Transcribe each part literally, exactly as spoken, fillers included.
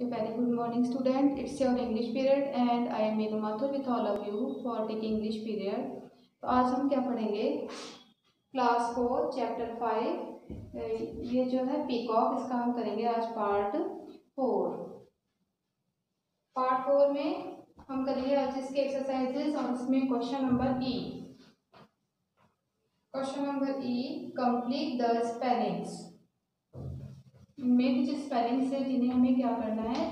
A very good morning student, it's your English period and I am Merumathu with all of you for taking English period। तो आज हम क्या पढ़ेंगे class four chapter five, ये जो है peacock, इसका हम करेंगे आज पार्ट फोर। पार्ट फोर में हम करेंगे आज इसके एक्सरसाइजेस और इसमें question number E question number E complete the spellings. इनमें कुछ स्पेलिंग्स है जिन्हें हमें क्या करना है,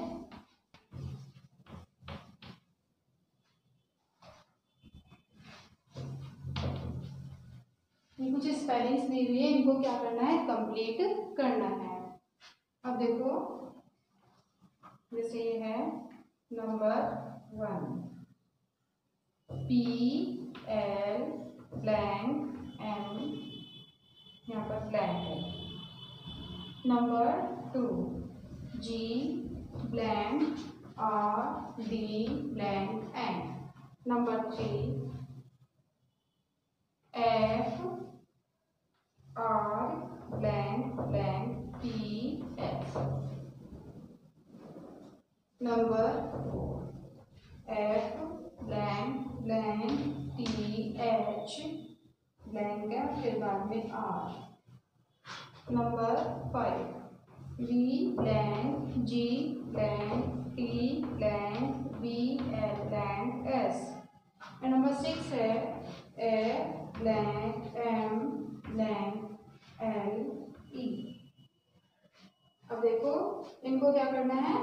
कुछ स्पेलिंग्स दी हुई है, इनको क्या करना है, कंप्लीट करना है। अब देखो जैसे ये है number one, P L blank M, यहाँ पर ब्लैंक है। Number two, G blank R D blank N. Number three, F R blank blank P X. Number four, F blank blank T H blank है, फिर बाद में R. Number five, V blank G blank T blank B L blank S. And number six है A blank M blank L E. अब देखो इनको क्या करना है,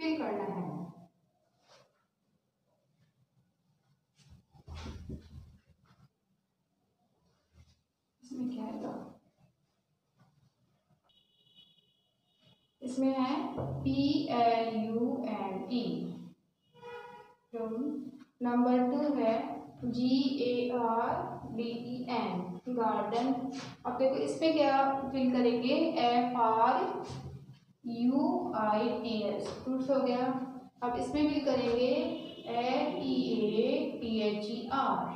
फिल करना है। इसमें क्या है, इसमें है P L U N E. Number two है G A R D E N, garden. अब देखो इसमें क्या फिल करेंगे, F R U I T S, fruits हो गया। अब इसमें फिल करेंगे F E A T H E R,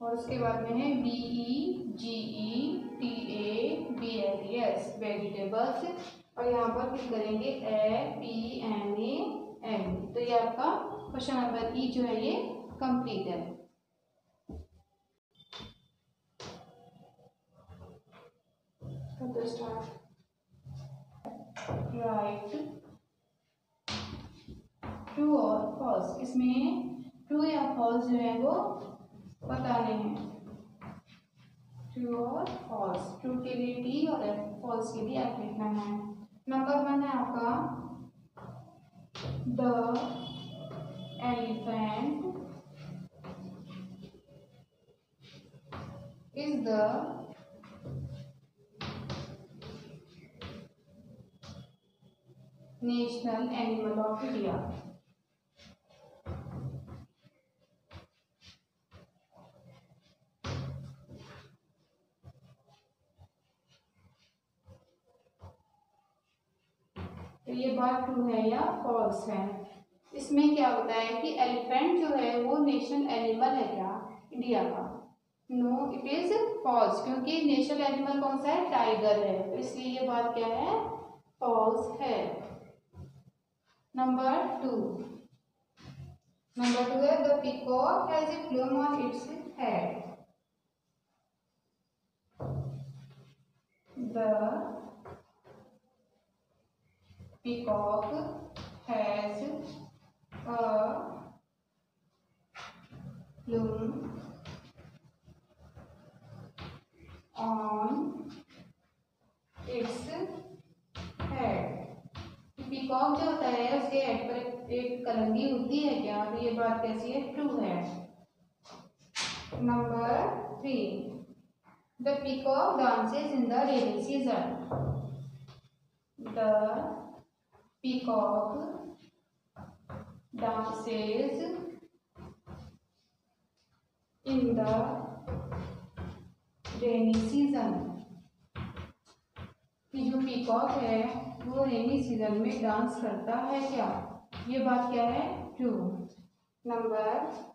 और उसके बाद में है B E G E T A B L E S, vegetables. और यहाँ पर फिल करेंगे A P N A M. तो ये आपका क्वेश्चन नंबर ई जो है ये कंप्लीट है। तो स्टार्ट राइट ट्रू और फॉल्स। इसमें ट्रू या फॉल्स जो है वो बताने हैं, ट्रू और फॉल्स। ट्रू के लिए टी और फॉल्स के लिए आप लिखना है। नंबर वन है आपका the elephant is the national animal of India. तो ये बात ट्रू है या फॉल्स है। इसमें क्या होता है कि एलिफेंट जो है वो नेशनल एनिमल है क्या इंडिया का, नो इट इज फॉल्स, क्योंकि नेशनल एनिमल कौन सा है, टाइगर है। तो इसलिए ये बात क्या है, फॉल्स है। नंबर टू नंबर टू है the peacock has a plume on its head. The Peacock has a plume on its head। Peacock जो होता है उसके हेड पर एक, एक कलंगी होती है क्या, तो ये बात कैसी है, ट्रू है। Number three, the peacock dances in the rainy season. The Peacock dances in the rainy season। कि जो पीकॉक है वो रेनी सीजन में डांस करता है क्या, ये बात क्या है, true. Number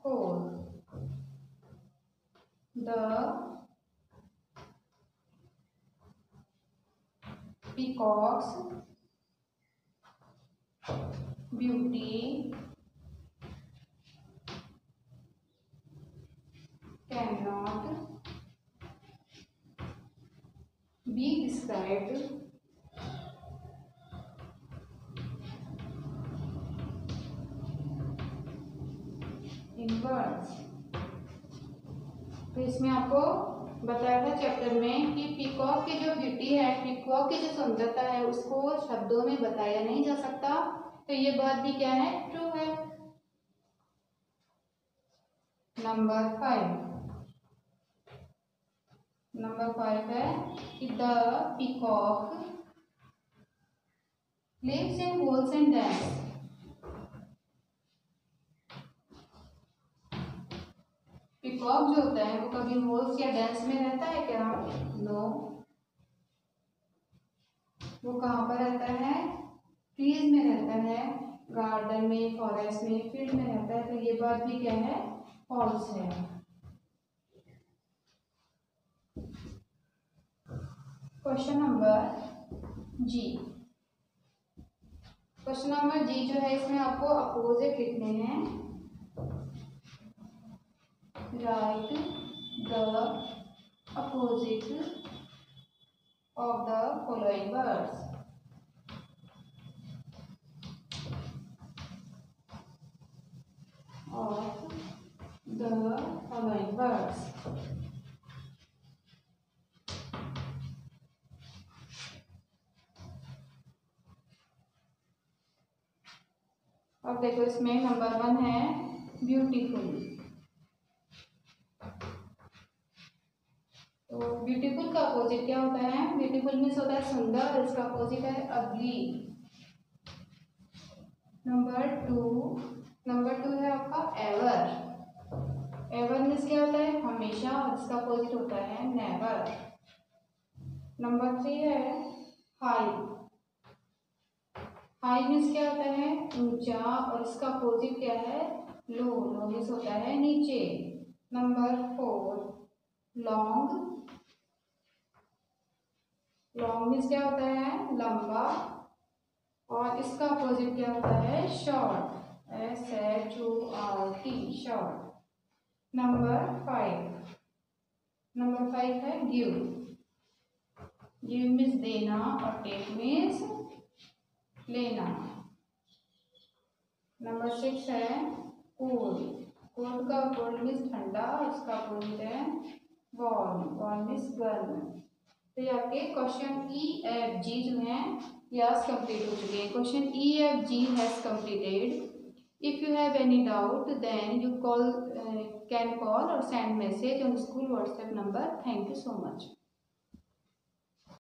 four, the peacocks beauty cannot be described in words। तो इसमें आपको बताया था चैप्टर में कि पीकॉक की जो ब्यूटी है, पीकॉक की जो सुंदरता है, उसको शब्दों में बताया नहीं जा सकता। तो ये बात भी क्या है, ट्रू है। नंबर फाइव नंबर फाइव है कि the peacock lives in holes and dams. Peacock जो होता है वो कभी होल्स या डैम्स में रहता है क्या? नो। वो कहाँ पर रहता है? ट्रीज में रहता है, गार्डन में, फॉरेस्ट में, फील्ड में रहता है। तो ये बात भी क्या है, फॉल्स है। Question number G question number G जो है इसमें आपको अपोजिट लिखने हैं। Write the opposite of the following words. Of the following words। अब देखो इसमें नंबर वन है ब्यूटीफुल। तो ब्यूटीफुल का अपोजिट क्या होता है? ब्यूटीफुल मीन्स होता है सुंदर, और इसका अपोजिट है अगली। नंबर टू नंबर टू है आपका एवर। एवर मीन्स क्या होता है? हमेशा, और इसका अपोजिट होता है नेवर। नंबर थ्री है हाई। हाई मीन्स क्या होता है? ऊंचा, और इसका अपोजिट क्या है? लो। लो मीन्स होता है नीचे। Number four long. Long means क्या होता है? लंबा, और इसका अपोजिट क्या होता है? Short, S H O R T, short. Number five number five है गिव। गिव मीन्स देना, और टेक मीन्स लेना। नंबर सिक्स है कोल्ड। कोल्ड का कोल्ड मीन्स ठंडा, इसका अपोजिट है वार्म। वार्म मीन्स गर्म। तो ये आपके क्वेश्चन ई एफ जी जो हैं यस कंप्लीट हो चुके हैं। Question E F G has completed. If you have any doubt, then you call, uh, can call or send message on school WhatsApp number. Thank you so much.